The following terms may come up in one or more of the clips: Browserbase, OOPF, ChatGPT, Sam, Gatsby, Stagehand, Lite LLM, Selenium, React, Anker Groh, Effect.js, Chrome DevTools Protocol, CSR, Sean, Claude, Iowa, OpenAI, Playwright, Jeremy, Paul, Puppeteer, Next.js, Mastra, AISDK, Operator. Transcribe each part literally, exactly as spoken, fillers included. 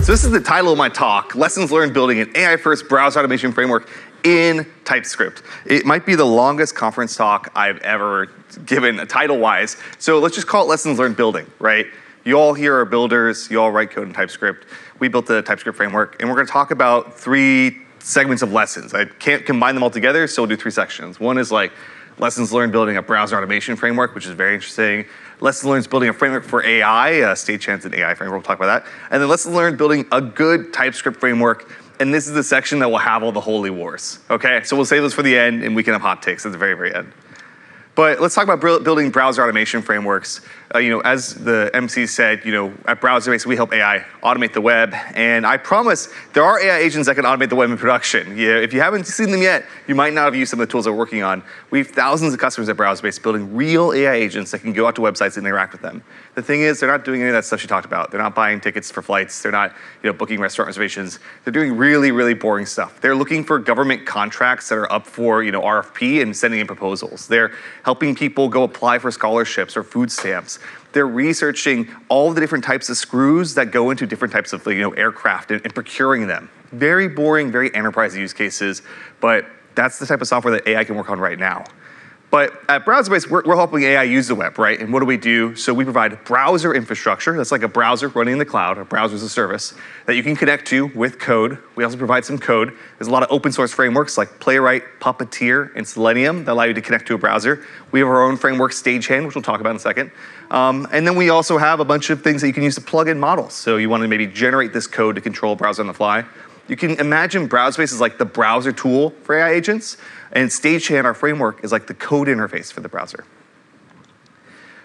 So this is the title of my talk, Lessons Learned Building an A I-First Browse Automation Framework in TypeScript. It might be the longest conference talk I've ever given title-wise, so let's just call it Lessons Learned Building, right? You all here are builders, you all write code in TypeScript. We built the TypeScript framework, and we're gonna talk about three segments of lessons. I can't combine them all together, so we'll do three sections. One is like lessons learned building a browser automation framework, which is very interesting. Lessons learned building a framework for A I, uh, Stagehand's an A I framework, we'll talk about that. And then lessons learned building a good TypeScript framework, and this is the section that will have all the holy wars, okay? So we'll save those for the end, and we can have hot takes at the very, very end. But let's talk about building browser automation frameworks. Uh, you know, as the M C said, you know, at Browserbase, we help A I automate the web. And I promise there are A I agents that can automate the web in production. You know, if you haven't seen them yet, you might not have used some of the tools that we're working on. We have thousands of customers at Browserbase building real A I agents that can go out to websites and interact with them. The thing is, they're not doing any of that stuff she talked about. They're not buying tickets for flights. They're not, you know, booking restaurant reservations. They're doing really, really boring stuff. They're looking for government contracts that are up for, you know, R F P and sending in proposals. They're helping people go apply for scholarships or food stamps. They're researching all the different types of screws that go into different types of, you know, aircraft and, and procuring them. Very boring, very enterprise use cases, but that's the type of software that A I can work on right now. But at Browserbase, we're, we're helping A I use the web, right? And what do we do? So we provide browser infrastructure. That's like a browser running in the cloud, a browser as a service, that you can connect to with code. We also provide some code. There's a lot of open source frameworks like Playwright, Puppeteer, and Selenium that allow you to connect to a browser. We have our own framework, Stagehand, which we'll talk about in a second. Um, and then we also have a bunch of things that you can use to plug in models. So you want to maybe generate this code to control a browser on the fly. You can imagine Browserbase is like the browser tool for A I agents, and Stagehand, our framework, is like the code interface for the browser.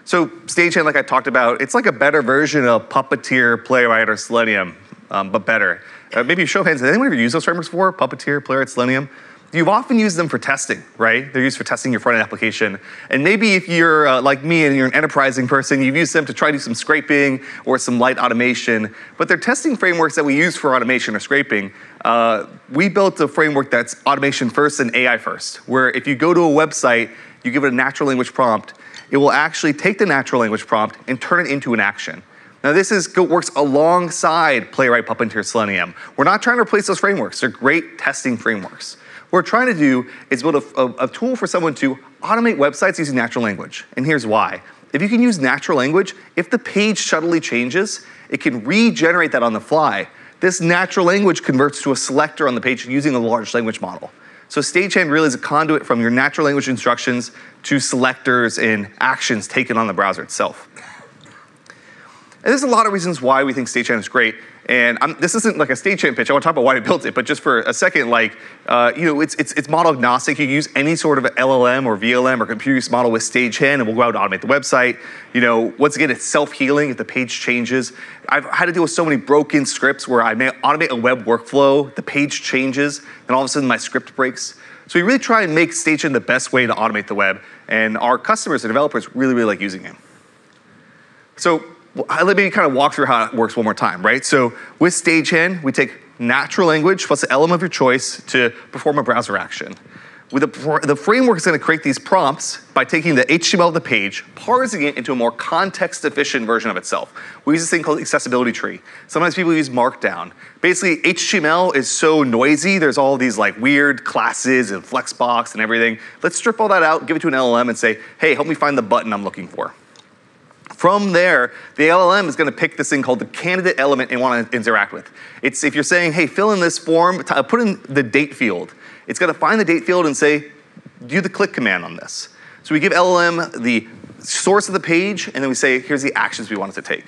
So Stagehand, like I talked about, it's like a better version of Puppeteer, Playwright, or Selenium, um, but better. Uh, maybe show of hands, has anyone ever used those frameworks before? Puppeteer, Playwright, Selenium? You've often used them for testing, right? They're used for testing your front-end application. And maybe if you're uh, like me and you're an enterprising person, you've used them to try to do some scraping or some light automation. But they're testing frameworks that we use for automation or scraping. Uh, we built a framework that's automation first and A I first, where if you go to a website, you give it a natural language prompt, it will actually take the natural language prompt and turn it into an action. Now this is, works alongside Playwright, Puppeteer, Selenium. We're not trying to replace those frameworks. They're great testing frameworks. What we're trying to do is build a, a, a tool for someone to automate websites using natural language. And here's why. If you can use natural language, if the page subtly changes, it can regenerate that on the fly. This natural language converts to a selector on the page using a large language model. So Stagehand really is a conduit from your natural language instructions to selectors and actions taken on the browser itself. And there's a lot of reasons why we think Stagehand is great. And I'm, this isn't like a Stagehand pitch. I want to talk about why we built it, but just for a second, like, uh, you know, it's, it's, it's model agnostic. You can use any sort of L L M or V L M or computer use model with Stagehand, and we'll go out and automate the website. You know, once again, it's self-healing if the page changes. I've had to deal with so many broken scripts where I may automate a web workflow, the page changes, and all of a sudden my script breaks. So we really try and make Stagehand the best way to automate the web, and our customers and developers really, really like using it. So, let me kind of walk through how it works one more time, right? So with Stagehand, we take natural language plus the L L M of your choice to perform a browser action. With the, the framework is going to create these prompts by taking the H T M L of the page, parsing it into a more context-efficient version of itself. We use this thing called accessibility tree. Sometimes people use Markdown. Basically, H T M L is so noisy. There's all these like weird classes and flexbox and everything. Let's strip all that out, give it to an L L M, and say, hey, help me find the button I'm looking for. From there, the L L M is going to pick this thing called the candidate element and want to interact with. It's if you're saying, hey, fill in this form, put in the date field. It's going to find the date field and say, do the click command on this. So we give L L M the source of the page, and then we say, here's the actions we want it to take.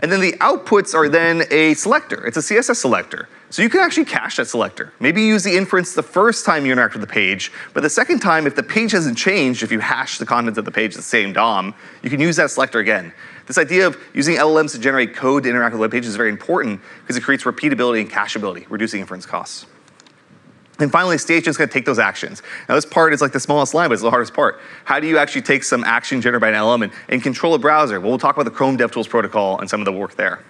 And then the outputs are then a selector. It's a C S S selector. So you can actually cache that selector. Maybe you use the inference the first time you interact with the page, but the second time, if the page hasn't changed, if you hash the contents of the page the same D O M, you can use that selector again. This idea of using L L Ms to generate code to interact with web pages is very important because it creates repeatability and cacheability, reducing inference costs. And finally, Stagehand is going to take those actions. Now this part is like the smallest line, but it's the hardest part. How do you actually take some action generated by an L L M and, and control a browser? Well, we'll talk about the Chrome DevTools Protocol and some of the work there.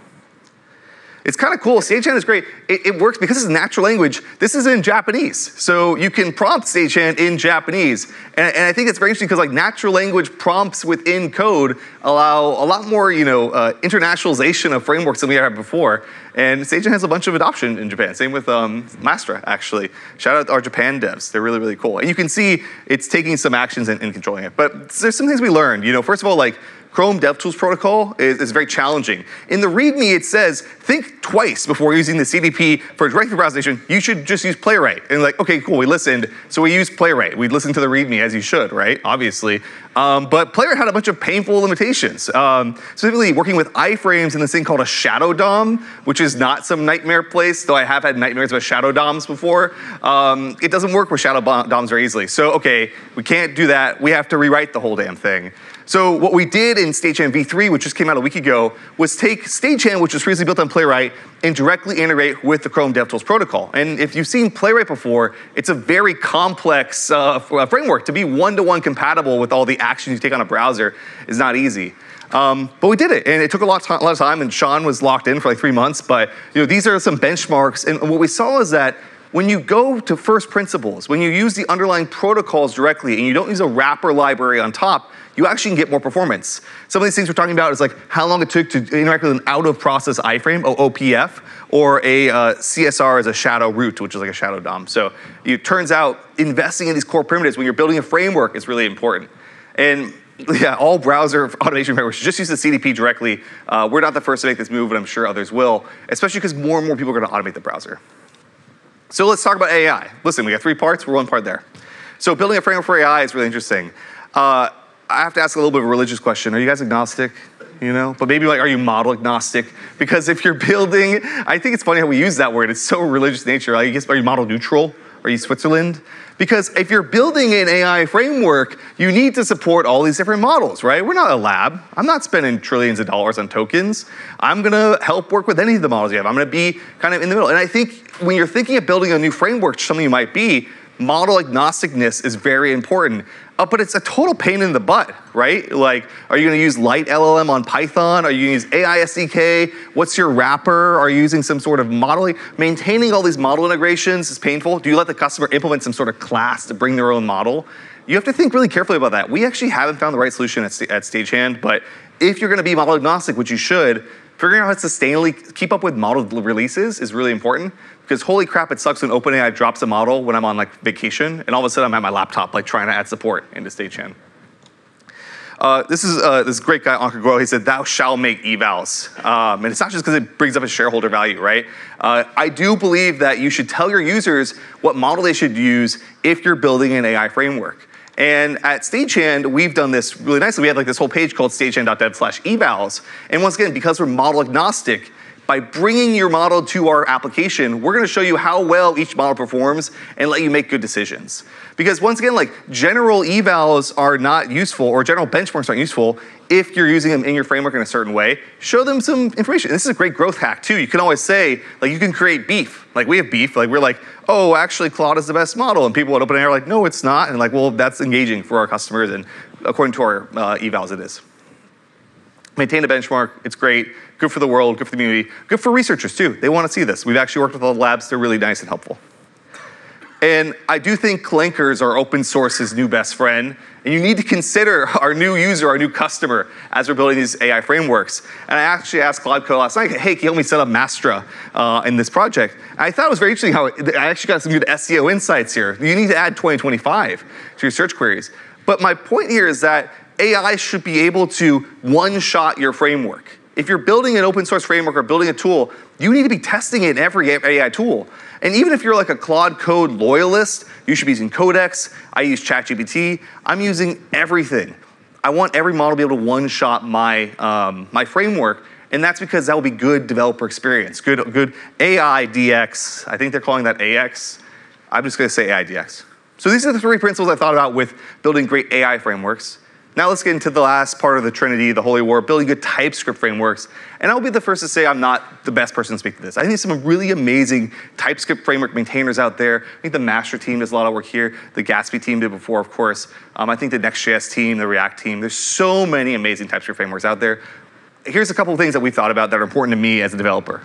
It's kind of cool. Stagehand is great. It, it works because it's a natural language. This is in Japanese, so you can prompt Stagehand in Japanese. And, and I think it's very interesting because like natural language prompts within code allow a lot more, you know, uh, internationalization of frameworks than we had before. And Stagehand has a bunch of adoption in Japan. Same with um, Mastra, actually. Shout out to our Japan devs. They're really, really cool. And you can see it's taking some actions and, and controlling it. But there's some things we learned. You know, first of all, like Chrome DevTools Protocol is, is very challenging. In the README, it says, think twice before using the C D P for directory browsing. You should just use Playwright. And like, okay, cool, we listened. So we used Playwright. We listened to the README, as you should, right? Obviously. Um, but Playwright had a bunch of painful limitations. Um, specifically, working with iframes in this thing called a shadow D O M, which is not some nightmare place, though I have had nightmares about shadow D O Ms before. Um, it doesn't work with shadow D O Ms very easily. So, okay, we can't do that. We have to rewrite the whole damn thing. So what we did in Stagehand v three, which just came out a week ago, was take Stagehand, which was previously built on Playwright, and directly integrate with the Chrome DevTools protocol. And if you've seen Playwright before, it's a very complex uh, framework. To be one-to-one compatible with all the actions you take on a browser is not easy. Um, but we did it, and it took a lot, a lot of time, and Sean was locked in for like three months. But you know, these are some benchmarks, and what we saw is that when you go to first principles, when you use the underlying protocols directly, and you don't use a wrapper library on top, you actually can get more performance. Some of these things we're talking about is like how long it took to interact with an out-of-process iframe, O O P F, or a uh, C S R as a shadow root, which is like a shadow D O M. So it turns out investing in these core primitives when you're building a framework is really important. And yeah, all browser automation frameworks should just use the C D P directly. Uh, we're not the first to make this move, and I'm sure others will, especially because more and more people are going to automate the browser. So let's talk about A I. Listen, we got three parts. We're one part there. So building a framework for A I is really interesting. Uh, I have to ask a little bit of a religious question. Are you guys agnostic? You know, but maybe like, are you model agnostic? Because if you're building, I think it's funny how we use that word. It's so religious in nature. I guess, are you model neutral? Are you Switzerland? Because if you're building an A I framework, you need to support all these different models, right? We're not a lab. I'm not spending trillions of dollars on tokens. I'm gonna help work with any of the models you have. I'm gonna be kind of in the middle. And I think when you're thinking of building a new framework, something you might be, model agnosticness is very important. Uh, but it's a total pain in the butt, right? Like, are you gonna use Lite L L M on Python? Are you gonna use A I S D K? What's your wrapper? Are you using some sort of modeling? Maintaining all these model integrations is painful. Do you let the customer implement some sort of class to bring their own model? You have to think really carefully about that. We actually haven't found the right solution at, at Stagehand, but if you're gonna be model agnostic, which you should, figuring out how to sustainably keep up with model releases is really important. Because holy crap, it sucks when OpenAI drops a model when I'm on like vacation, and all of a sudden I'm at my laptop like trying to add support into Stagehand. Uh, this is uh, this great guy, Anker Groh. He said, thou shall make evals. Um, and it's not just because it brings up a shareholder value, right? Uh, I do believe that you should tell your users what model they should use if you're building an A I framework. And at Stagehand, we've done this really nicely. We have like this whole page called stagehand.dev slash evals. And once again, because we're model agnostic, by bringing your model to our application, we're gonna show you how well each model performs and let you make good decisions. Because once again, like general evals are not useful, or general benchmarks aren't useful if you're using them in your framework in a certain way. Show them some information. This is a great growth hack too. You can always say, like you can create beef. Like we have beef, like we're like, oh, actually Claude is the best model. And people at OpenAI are like, no, it's not. And like, well, that's engaging for our customers, and according to our uh, evals it is. Maintain a benchmark, it's great. Good for the world, good for the community, good for researchers too. They want to see this. We've actually worked with all the labs. They're really nice and helpful. And I do think Clankers are open source's new best friend. And you need to consider our new user, our new customer, as we're building these A I frameworks. And I actually asked Claude Code last night, hey, can you help me set up Mastra uh, in this project? And I thought it was very interesting how it, I actually got some good S E O insights here. You need to add twenty twenty-five to your search queries. But my point here is that A I should be able to one-shot your framework. If you're building an open source framework or building a tool, you need to be testing it in every A I tool. And even if you're like a Claude Code loyalist, you should be using Codex. I use ChatGPT. I'm using everything. I want every model to be able to one-shot my, um, my framework, and that's because that will be good developer experience, good, good A I D X. I think they're calling that A X. I'm just gonna say A I D X. So these are the three principles I thought about with building great A I frameworks. Now let's get into the last part of the Trinity, the Holy War, building good TypeScript frameworks. And I'll be the first to say I'm not the best person to speak to this. I think there's some really amazing TypeScript framework maintainers out there. I think the Mastra team does a lot of work here. The Gatsby team did before, of course. Um, I think the Next.js team, the React team, there's so many amazing TypeScript frameworks out there. Here's a couple of things that we thought about that are important to me as a developer.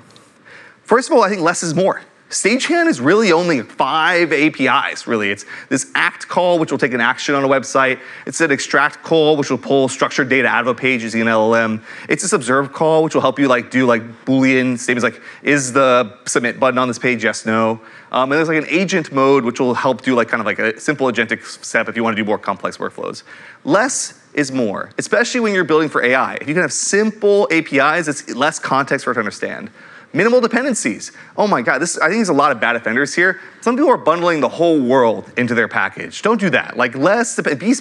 First of all, I think less is more. Stagehand is really only five A P Is, really. It's this act call, which will take an action on a website. It's an extract call, which will pull structured data out of a page using an L L M. It's this observe call, which will help you like do like Boolean statements like, is the submit button on this page? Yes, no. Um, and there's like an agent mode, which will help do like kind of like a simple agentic step if you want to do more complex workflows. Less is more, especially when you're building for A I. If you can have simple A P Is, it's less context for it to understand. Minimal dependencies. Oh my God, this, I think there's a lot of bad offenders here. Some people are bundling the whole world into their package. Don't do that. Like less, be, be,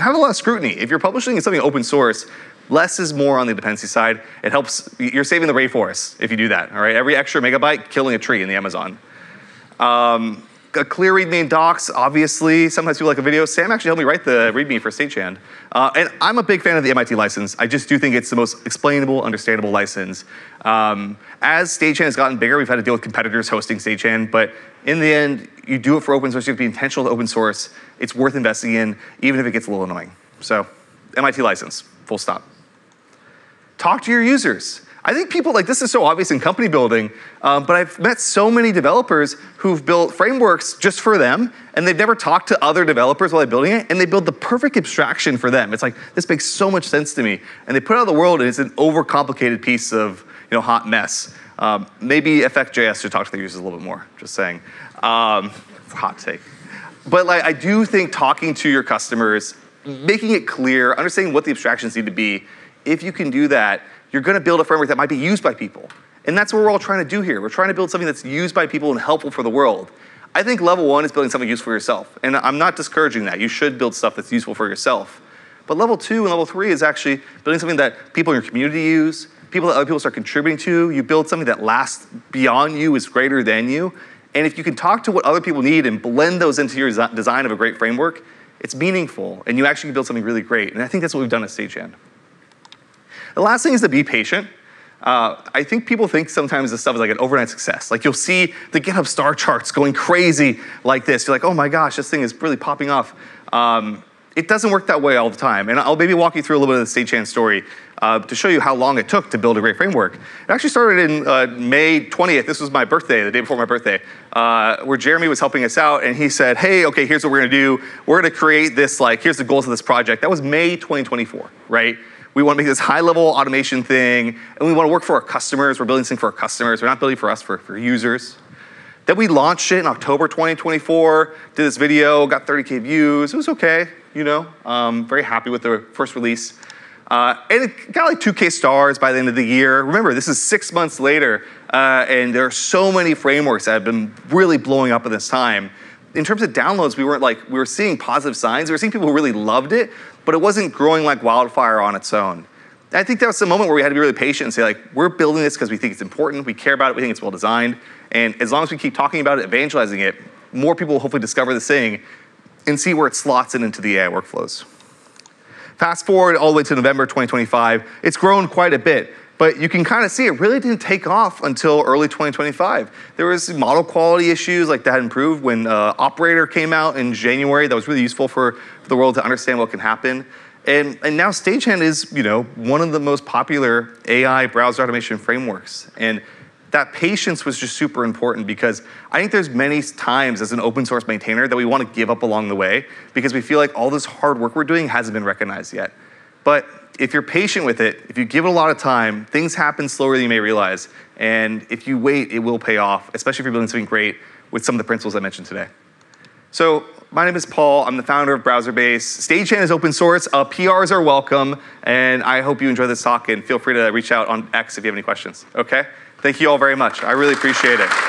have a lot of scrutiny. If you're publishing something open source, less is more on the dependency side. It helps, you're saving the rainforest if you do that, all right? Every extra megabyte, killing a tree in the Amazon. Um, a clear README in docs, obviously. Sometimes people like a video. Sam actually helped me write the README for Stagehand. Uh, and I'm a big fan of the M I T license. I just do think it's the most explainable, understandable license. Um, as Stagehand has gotten bigger, we've had to deal with competitors hosting Stagehand, but in the end, you do it for open source. You have to be intentional to open source. It's worth investing in, even if it gets a little annoying. So, M I T license, full stop. Talk to your users. I think people, like this is so obvious in company building, um, but I've met so many developers who've built frameworks just for them, and they've never talked to other developers while they're building it, and they build the perfect abstraction for them. It's like, this makes so much sense to me. And they put it out in the world, and it's an overcomplicated piece of you know, hot mess. Um, maybe Effect dot J S should talk to their users a little bit more, just saying. Um, hot take. But like, I do think talking to your customers, making it clear, understanding what the abstractions need to be, if you can do that, you're going to build a framework that might be used by people. And that's what we're all trying to do here. We're trying to build something that's used by people and helpful for the world. I think level one is building something useful for yourself. And I'm not discouraging that. You should build stuff that's useful for yourself. But level two and level three is actually building something that people in your community use, people that other people start contributing to. You build something that lasts beyond you, is greater than you. And if you can talk to what other people need and blend those into your design of a great framework, it's meaningful. And you actually can build something really great. And I think that's what we've done at Stagehand. The last thing is to be patient. Uh, I think people think sometimes this stuff is like an overnight success. Like you'll see the GitHub star charts going crazy like this. You're like, oh my gosh, this thing is really popping off. Um, it doesn't work that way all the time. And I'll maybe walk you through a little bit of the Stagehand story uh, to show you how long it took to build a great framework. It actually started in uh, May twentieth. This was my birthday, the day before my birthday, uh, where Jeremy was helping us out. And he said, hey, okay, here's what we're gonna do. We're gonna create this, like, here's the goals of this project. That was May twenty twenty-four, right? We want to make this high-level automation thing, and we want to work for our customers. We're building this thing for our customers. We're not building for us, for, for users. Then we launched it in October twenty twenty-four, did this video, got thirty K views. It was okay, you know. Um, very happy with the first release. Uh, and it got like two K stars by the end of the year. Remember, this is six months later, uh, and there are so many frameworks that have been really blowing up in this time. In terms of downloads, we weren't like, we were seeing positive signs. We were seeing people who really loved it, but it wasn't growing like wildfire on its own. And I think that was the moment where we had to be really patient and say, like, we're building this because we think it's important, we care about it, we think it's well designed, and as long as we keep talking about it, evangelizing it, more people will hopefully discover this thing and see where it slots in into the A I workflows. Fast forward all the way to November twenty twenty-five, it's grown quite a bit. But you can kind of see it really didn't take off until early twenty twenty-five. There was model quality issues like that improved when uh, Operator came out in January. That was really useful for, for the world to understand what can happen. And, and now Stagehand is, you know, one of the most popular A I browser automation frameworks. And that patience was just super important because I think there's many times as an open source maintainer that we want to give up along the way because we feel like all this hard work we're doing hasn't been recognized yet. But if you're patient with it, if you give it a lot of time, things happen slower than you may realize. And if you wait, it will pay off, especially if you're building something great with some of the principles I mentioned today. So my name is Paul. I'm the founder of Browserbase. Stagehand is open source. Uh, P Rs are welcome. And I hope you enjoy this talk. And feel free to reach out on X if you have any questions. OK? Thank you all very much. I really appreciate it.